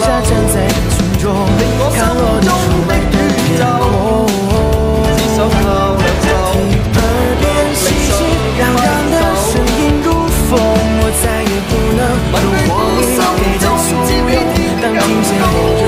他站在船中，看我的崇拜的眼光。听耳边熙熙攘攘的声音如风，我再也不能度过你给的束缚，当听见。